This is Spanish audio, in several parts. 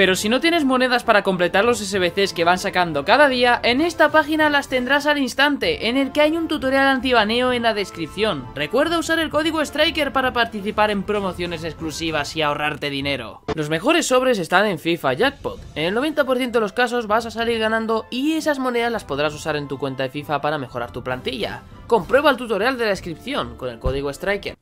Pero si no tienes monedas para completar los SBCs que van sacando cada día, en esta página las tendrás al instante, en el que hay un tutorial antibaneo en la descripción. Recuerda usar el código STRIKER para participar en promociones exclusivas y ahorrarte dinero. Los mejores sobres están en FIFA Jackpot. En el 90% de los casos vas a salir ganando y esas monedas las podrás usar en tu cuenta de FIFA para mejorar tu plantilla. Comprueba el tutorial de la descripción con el código STRIKER.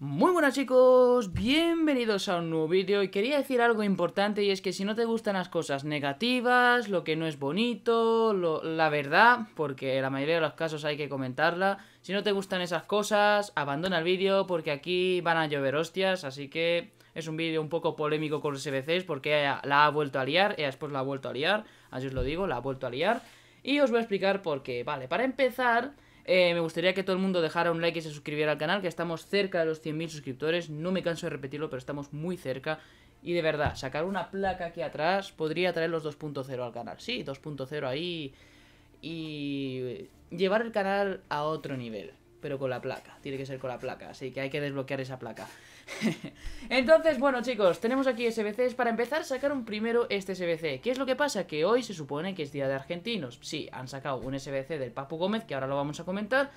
Muy buenas chicos, bienvenidos a un nuevo vídeo y quería decir algo importante y es que si no te gustan las cosas negativas, lo que no es bonito, la verdad, porque en la mayoría de los casos hay que comentarla, si no te gustan esas cosas, abandona el vídeo porque aquí van a llover hostias, así que es un vídeo un poco polémico con los SBCs porque ella la ha vuelto a liar, ella después la ha vuelto a liar, así os lo digo, la ha vuelto a liar y os voy a explicar por qué. Vale, para empezar... me gustaría que todo el mundo dejara un like y se suscribiera al canal, que estamos cerca de los 100.000 suscriptores, no me canso de repetirlo, pero estamos muy cerca. Y de verdad, sacar una placa aquí atrás podría traer los 2.0 al canal, sí, 2.0 ahí, y llevar el canal a otro nivel, pero con la placa, tiene que ser con la placa, así que hay que desbloquear esa placa. Entonces, bueno chicos, tenemos aquí SBCs. Para empezar, sacaron primero este SBC. ¿Qué es lo que pasa? Que hoy se supone que es día de argentinos. Sí, han sacado un SBC del Papu Gómez, que ahora lo vamos a comentar.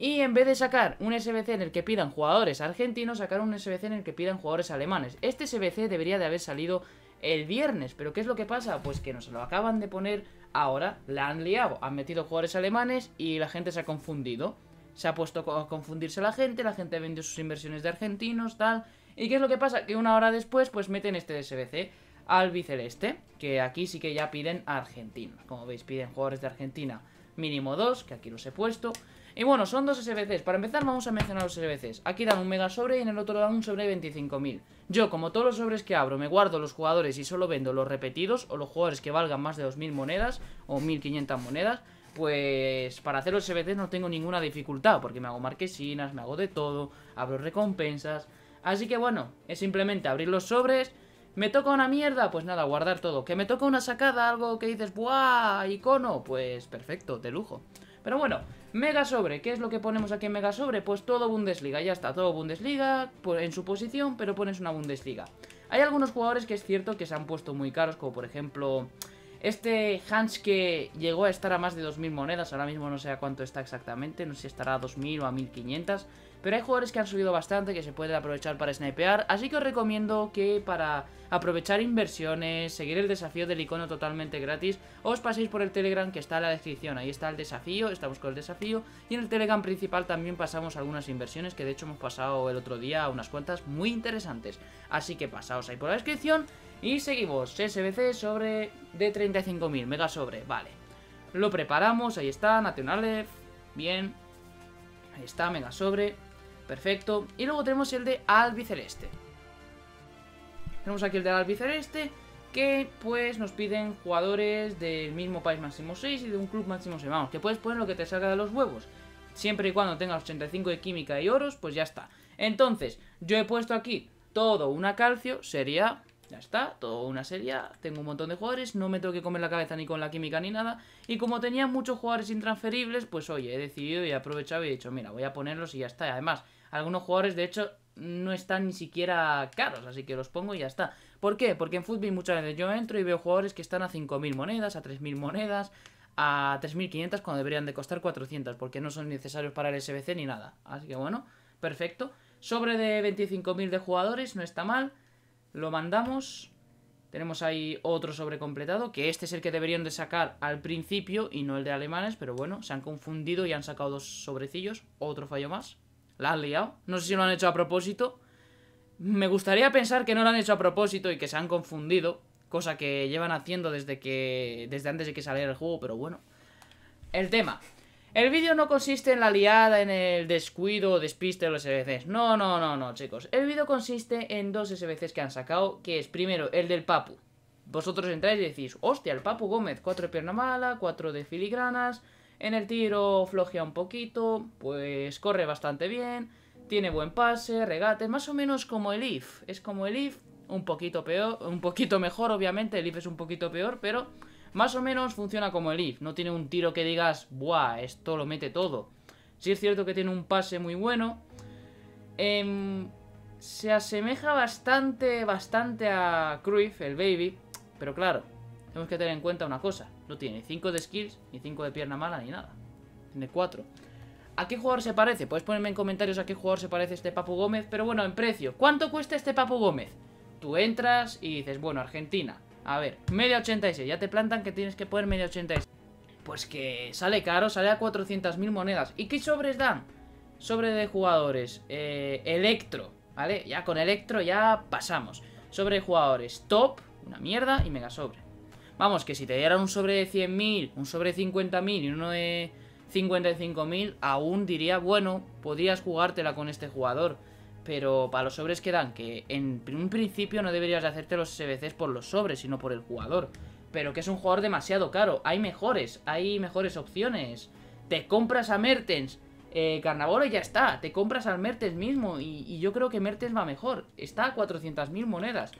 Y en vez de sacar un SBC en el que pidan jugadores argentinos, sacaron un SBC en el que pidan jugadores alemanes. Este SBC debería de haber salido el viernes, pero ¿qué es lo que pasa? Pues que nos lo acaban de poner ahora, la han liado, han metido jugadores alemanes y la gente se ha confundido. Se ha puesto a confundirse la gente ha vendido sus inversiones de argentinos, tal. ¿Y qué es lo que pasa? Que una hora después pues meten este SBC al biceleste, que aquí sí que ya piden a argentinos. Como veis, piden jugadores de Argentina mínimo dos, que aquí los he puesto. Y bueno, son dos SBCs. Para empezar vamos a mencionar los SBCs. Aquí dan un mega sobre y en el otro dan un sobre de 25.000. Yo, como todos los sobres que abro, me guardo los jugadores y solo vendo los repetidos o los jugadores que valgan más de 2.000 monedas o 1.500 monedas. Pues para hacer los SBCs no tengo ninguna dificultad, porque me hago marquesinas, me hago de todo, abro recompensas. Así que bueno, es simplemente abrir los sobres. ¿Me toca una mierda? Pues nada, guardar todo. ¿Que me toca una sacada? Algo que dices, ¡buah! Icono, pues perfecto, de lujo. Pero bueno, mega sobre, ¿qué es lo que ponemos aquí en mega sobre? Pues todo Bundesliga, ya está, todo Bundesliga en su posición, pero pones una Bundesliga. Hay algunos jugadores que es cierto que se han puesto muy caros, como por ejemplo... este Hans, que llegó a estar a más de 2.000 monedas, ahora mismo no sé a cuánto está exactamente, no sé si estará a 2.000 o a 1.500, pero hay jugadores que han subido bastante, que se pueden aprovechar para snipear, así que os recomiendo que para aprovechar inversiones, seguir el desafío del icono totalmente gratis, os paséis por el Telegram que está en la descripción, ahí está el desafío, estamos con el desafío, y en el Telegram principal también pasamos algunas inversiones, que de hecho hemos pasado el otro día unas cuantas muy interesantes, así que pasaos ahí por la descripción. Y seguimos, SBC sobre de 35.000, mega sobre, vale. Lo preparamos, ahí está, Nacionales, bien. Ahí está, mega sobre, perfecto. Y luego tenemos el de albiceleste. Tenemos aquí el de albiceleste, que pues nos piden jugadores del mismo país máximo 6 y de un club máximo 6. Vamos, que puedes poner lo que te salga de los huevos. Siempre y cuando tengas 85 de química y oros, pues ya está. Entonces, yo he puesto aquí todo una calcio, sería... ya está, toda una serie, tengo un montón de jugadores, no me tengo que comer la cabeza ni con la química ni nada. Y como tenía muchos jugadores intransferibles, pues oye, he decidido y he aprovechado y he dicho, mira, voy a ponerlos y ya está. Y además, algunos jugadores de hecho no están ni siquiera caros, así que los pongo y ya está. ¿Por qué? Porque en fútbol muchas veces yo entro y veo jugadores que están a 5.000 monedas, a 3.000 monedas, a 3.500 cuando deberían de costar 400, porque no son necesarios para el SBC ni nada. Así que bueno, perfecto. Sobre de 25.000 de jugadores, no está mal. Lo mandamos, tenemos ahí otro sobre completado, que este es el que deberían de sacar al principio y no el de alemanes, pero bueno, se han confundido y han sacado dos sobrecillos, otro fallo más, la han liado, no sé si lo han hecho a propósito, me gustaría pensar que no lo han hecho a propósito y que se han confundido, cosa que llevan haciendo desde antes de que saliera el juego, pero bueno, el tema... el vídeo no consiste en la liada, en el descuido o despiste de los SBCs. No, no, no, no, chicos. El vídeo consiste en dos SBCs que han sacado, que es primero el del Papu. Vosotros entráis y decís, hostia, el Papu Gómez, 4 de pierna mala, 4 de filigranas, en el tiro flojea un poquito, pues corre bastante bien, tiene buen pase, regate, más o menos como el IF. Es como el IF, un poquito peor, un poquito mejor, obviamente, el IF es un poquito peor, pero... más o menos funciona como el IF, no tiene un tiro que digas, ¡buah! Esto lo mete todo. Sí es cierto que tiene un pase muy bueno. Se asemeja bastante a Cruyff, el baby. Pero claro, tenemos que tener en cuenta una cosa. No tiene ni 5 de skills, ni 5 de pierna mala, ni nada. Tiene 4. ¿A qué jugador se parece? Podéis ponerme en comentarios a qué jugador se parece este Papu Gómez. Pero bueno, en precio. ¿Cuánto cuesta este Papu Gómez? Tú entras y dices, bueno, Argentina. A ver, media 86. Ya te plantan que tienes que poner media 86. Pues que sale caro, sale a 400.000 monedas. ¿Y qué sobres dan? Sobre de jugadores. Electro, ¿vale? Ya con Electro ya pasamos. Sobre de jugadores top, una mierda, y mega sobre. Vamos, que si te dieran un sobre de 100.000, un sobre de 50.000 y uno de 55.000, aún diría, bueno, podrías jugártela con este jugador. Pero para los sobres que dan, que en un principio no deberías de hacerte los SBCs por los sobres, sino por el jugador. Pero que es un jugador demasiado caro. Hay mejores opciones. Te compras a Mertens. Carnavolo y ya está, te compras al Mertens mismo y yo creo que Mertens va mejor. Está a 400.000 monedas.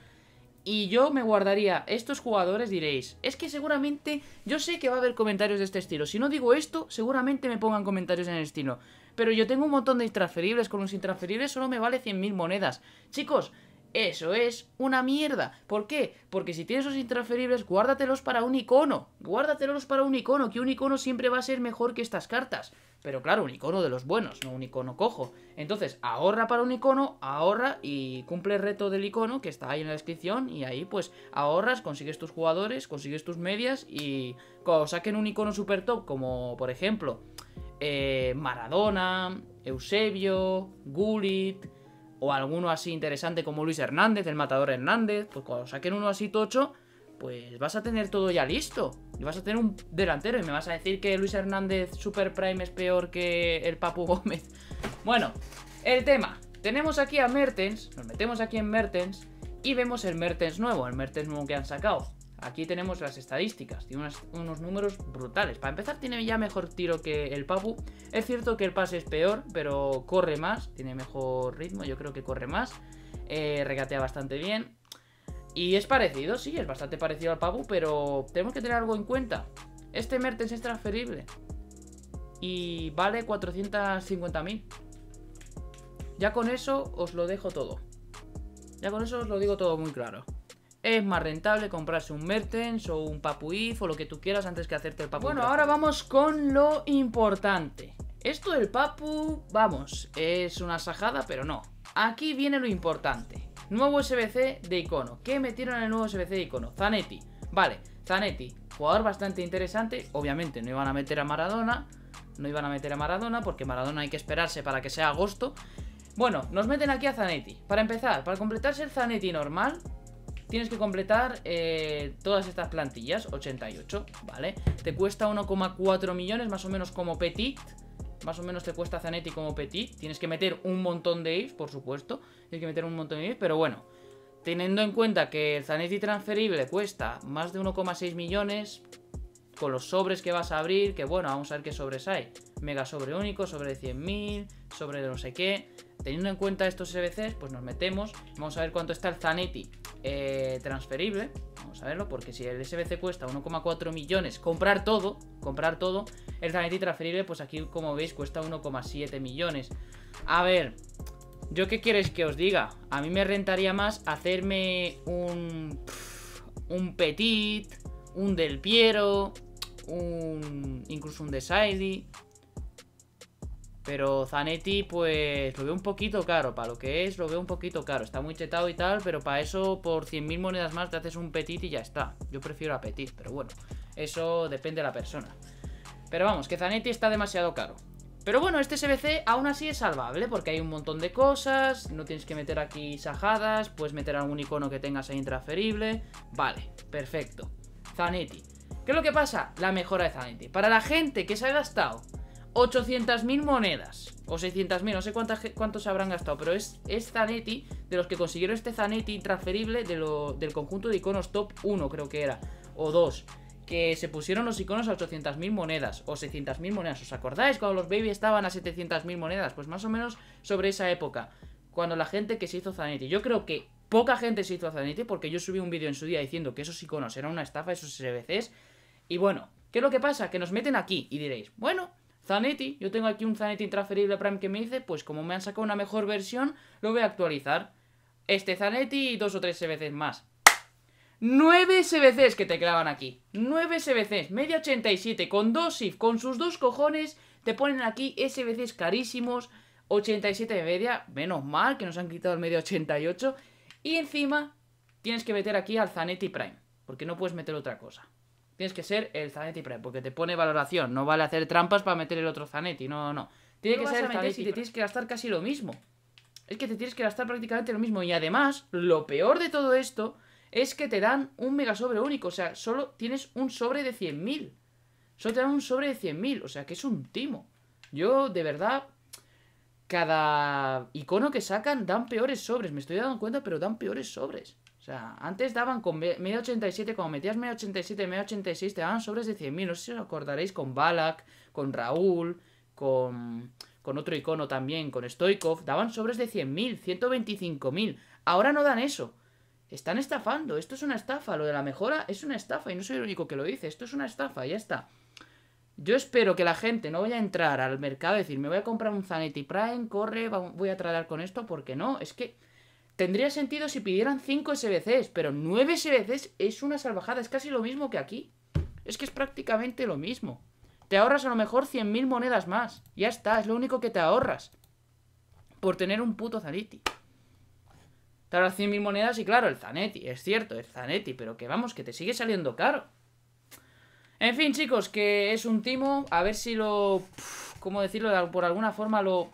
Y yo me guardaría estos jugadores, diréis. Es que seguramente, yo sé que va a haber comentarios de este estilo. Si no digo esto, seguramente me pongan comentarios en el estilo. Pero yo tengo un montón de intransferibles. Con los intransferibles solo me vale 100.000 monedas. Chicos, eso es una mierda. ¿Por qué? Porque si tienes los intransferibles, guárdatelos para un icono. Guárdatelos para un icono, que un icono siempre va a ser mejor que estas cartas. Pero claro, un icono de los buenos, no un icono cojo. Entonces, ahorra para un icono, ahorra y cumple el reto del icono que está ahí en la descripción. Y ahí pues ahorras, consigues tus jugadores, consigues tus medias y cuando saquen un icono super top como por ejemplo Maradona, Eusebio, Gullit... O alguno así interesante como Luis Hernández, el matador Hernández. Pues cuando saquen uno así tocho, pues vas a tener todo ya listo. Y vas a tener un delantero. Y me vas a decir que Luis Hernández Super Prime es peor que el Papu Gómez. Bueno, el tema. Tenemos aquí a Mertens. Nos metemos aquí en Mertens. Y vemos el Mertens nuevo que han sacado. Aquí tenemos las estadísticas. Tiene unos números brutales. Para empezar tiene ya mejor tiro que el Papu. Es cierto que el pase es peor, pero corre más. Tiene mejor ritmo, yo creo que corre más. Regatea bastante bien. Y es parecido, sí, es bastante parecido al Papu. Pero tenemos que tener algo en cuenta. Este Mertens es transferible y vale 450.000. Ya con eso os lo dejo todo. Ya con eso os lo digo todo muy claro. Es más rentable comprarse un Mertens o un Papu IF o lo que tú quieras antes que hacerte el Papu. Bueno, ahora vamos con lo importante. Esto del Papu, vamos, es una sajada, pero no. Aquí viene lo importante. Nuevo SBC de Icono. ¿Qué metieron en el nuevo SBC de Icono? Zanetti. Vale, Zanetti, jugador bastante interesante. Obviamente no iban a meter a Maradona. No iban a meter a Maradona porque Maradona hay que esperarse para que sea agosto. Bueno, nos meten aquí a Zanetti. Para empezar, para completarse el Zanetti normal... Tienes que completar todas estas plantillas, 88, ¿vale? Te cuesta 1,4 millones, más o menos como Petit. Más o menos te cuesta Zanetti como Petit. Tienes que meter un montón de ifs, por supuesto. Tienes que meter un montón de ifs, pero bueno. Teniendo en cuenta que el Zanetti transferible cuesta más de 1,6 millones... Con los sobres que vas a abrir, que bueno, vamos a ver qué sobres hay. Mega sobre único, sobre de 100.000, sobre de no sé qué. Teniendo en cuenta estos SBCs, pues nos metemos. Vamos a ver cuánto está el Zanetti transferible. Vamos a verlo, porque si el SBC cuesta 1,4 millones, comprar todo. El Zanetti transferible, pues aquí como veis cuesta 1,7 millones. A ver, ¿yo qué queréis que os diga? A mí me rentaría más hacerme un Petit... Un Del Piero, incluso un Desailly. Pero Zanetti, pues lo veo un poquito caro. Para lo que es, lo veo un poquito caro. Está muy chetado y tal, pero para eso por 100.000 monedas más te haces un Petit y ya está. Yo prefiero a Petit, pero bueno, eso depende de la persona. Pero vamos, que Zanetti está demasiado caro. Pero bueno, este SBC aún así es salvable porque hay un montón de cosas. No tienes que meter aquí sajadas. Puedes meter algún icono que tengas ahí intransferible. Vale, perfecto. Zanetti. ¿Qué es lo que pasa? La mejora de Zanetti. Para la gente que se ha gastado 800.000 monedas o 600.000, no sé cuántos se habrán gastado, pero es Zanetti, de los que consiguieron este Zanetti transferible del conjunto de iconos top 1, creo que era, o 2, que se pusieron los iconos a 800.000 monedas o 600.000 monedas. ¿Os acordáis cuando los baby estaban a 700.000 monedas? Pues más o menos sobre esa época, cuando la gente que se hizo Zanetti. Yo creo que poca gente se hizo a Zanetti porque yo subí un vídeo en su día diciendo que esos iconos eran una estafa, esos SBCs. Y bueno, ¿qué es lo que pasa? Que nos meten aquí y diréis, bueno, Zanetti, yo tengo aquí un Zanetti intransferible Prime que me dice, pues como me han sacado una mejor versión, lo voy a actualizar. Este Zanetti y 2 o 3 SBCs más. 9 SBCs que te clavan aquí. 9 SBCs, media 87, con dos IF, con sus dos cojones, te ponen aquí SBCs carísimos, 87 de media, menos mal que nos han quitado el medio 88. Y encima tienes que meter aquí al Zanetti Prime, porque no puedes meter otra cosa. Tienes que ser el Zanetti Prime, porque te pone valoración, no vale hacer trampas para meter el otro Zanetti, no, no. Tiene que ser el Zanetti y te tienes que gastar casi lo mismo. Es que te tienes que gastar prácticamente lo mismo. Y además, lo peor de todo esto es que te dan un mega sobre único. O sea, solo tienes un sobre de 100.000. Solo te dan un sobre de 100.000. O sea, que es un timo. Yo, de verdad, cada icono que sacan dan peores sobres. Me estoy dando cuenta, pero dan peores sobres. O sea, antes daban con media 87, cuando metías media 87, media 86, te daban sobres de 100.000. No sé si os acordaréis, con Balak, con Raúl, con otro icono también, con Stoikov, daban sobres de 100.000, 125.000. Ahora no dan eso. Están estafando. Esto es una estafa. Lo de la mejora es una estafa. Y no soy el único que lo dice. Esto es una estafa. Ya está. Yo espero que la gente no vaya a entrar al mercado y decir, me voy a comprar un Zanetti Prime, corre, voy a tratar con esto. Porque no. Es que tendría sentido si pidieran 5 SBCs. Pero 9 SBCs es una salvajada. Es casi lo mismo que aquí. Es que es prácticamente lo mismo. Te ahorras a lo mejor 100.000 monedas más. Ya está, es lo único que te ahorras por tener un puto Zanetti. Te ahorras 100.000 monedas y claro, el Zanetti, es cierto, el Zanetti, pero que vamos, que te sigue saliendo caro. En fin, chicos, que es un timo. A ver si lo... ¿cómo decirlo? Por alguna forma lo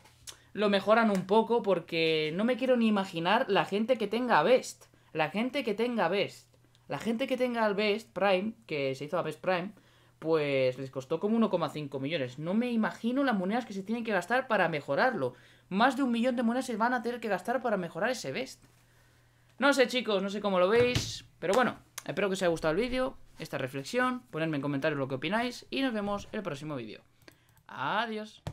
mejoran un poco, porque no me quiero ni imaginar la gente que tenga Best. La gente que tenga Best. La gente que tenga el Best Prime, que se hizo a Best Prime, pues les costó como 1,5 millones. No me imagino las monedas que se tienen que gastar para mejorarlo. Más de 1 millón de monedas se van a tener que gastar para mejorar ese Best. No sé, chicos, no sé cómo lo veis. Pero bueno, espero que os haya gustado el vídeo, esta reflexión. Ponedme en comentarios lo que opináis. Y nos vemos en el próximo vídeo. Adiós.